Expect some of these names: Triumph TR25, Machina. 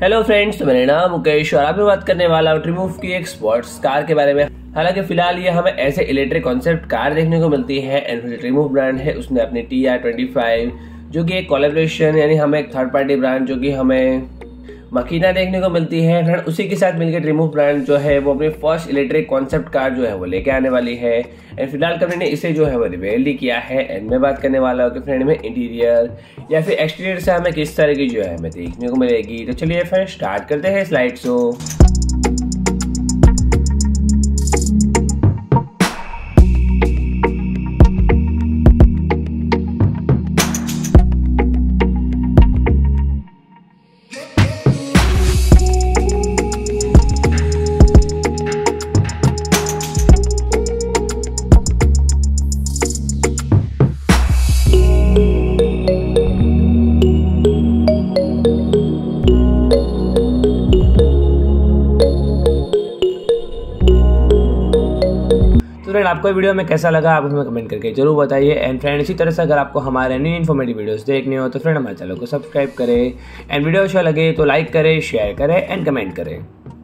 Hello friends, तो मेरा नाम मुकेश और आप बात करने वाला हूँ ट्रियम्फ की एक स्पोर्ट्स कार के बारे में। हालांकि फिलहाल ये हमें ऐसे इलेक्ट्रिक कॉन्सेप्ट कार देखने को मिलती है। एंड ट्रियम्फ ब्रांड है उसने अपने TR 25 जो कि एक कोलैबोरेशन यानी हमें एक थर्ड पार्टी ब्रांड जो कि हमें मकीना देखने को मिलती है, एंड उसी के साथ मिलकर ट्रियम्फ ब्रांड जो है वो अपनी फर्स्ट इलेक्ट्रिक कॉन्सेप्ट कार जो है वो लेके आने वाली है। एंड फिलहाल कंपनी ने इसे जो है वो रिवेल भी किया है। एंड मैं बात करने वाला हूँ कि फ्रेंड में इंटीरियर या फिर एक्सटीरियर से हमें किस तरह की जो है हमें देखने को मिलेगी। तो चलिए फ्रेंड स्टार्ट करते हैं स्लाइड शो। आपको वीडियो में कैसा लगा आप हमें कमेंट करके जरूर बताइए। एंड फ्रेंड इसी तरह से अगर आपको हमारे न्यू इन्फॉर्मेटिव वीडियोस देखने हो तो फ्रेंड हमारे चैनल को सब्सक्राइब करें। एंड वीडियो अच्छा लगे तो लाइक करें, शेयर करें एंड कमेंट करें।